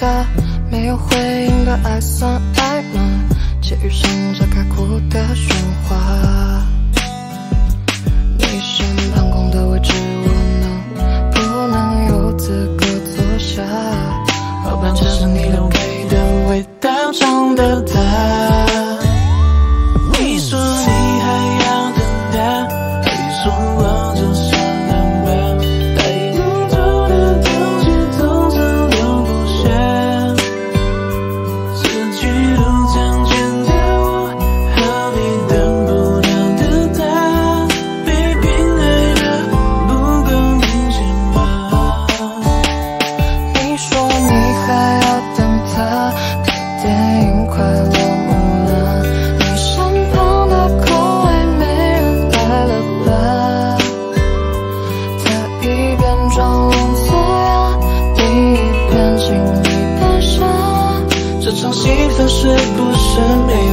答，没有回应的爱算爱吗？且余生这该哭的喧哗。你身旁空的位置，我能不能有资格坐下？后半场是你留给的味道，尝的他。 是不是没我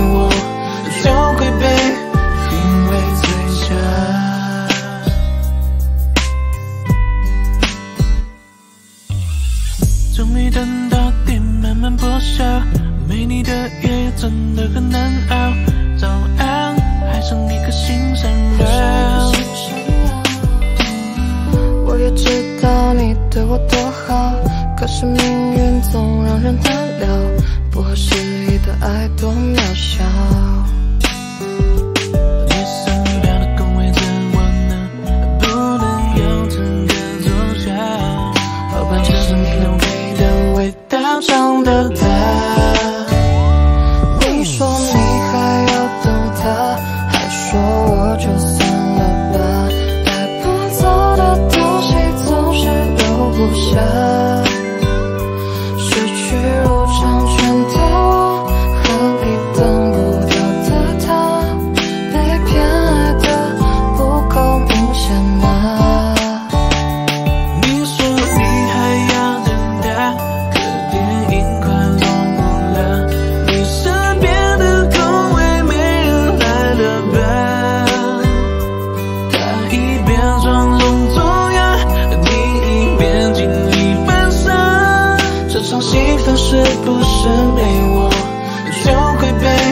就会被？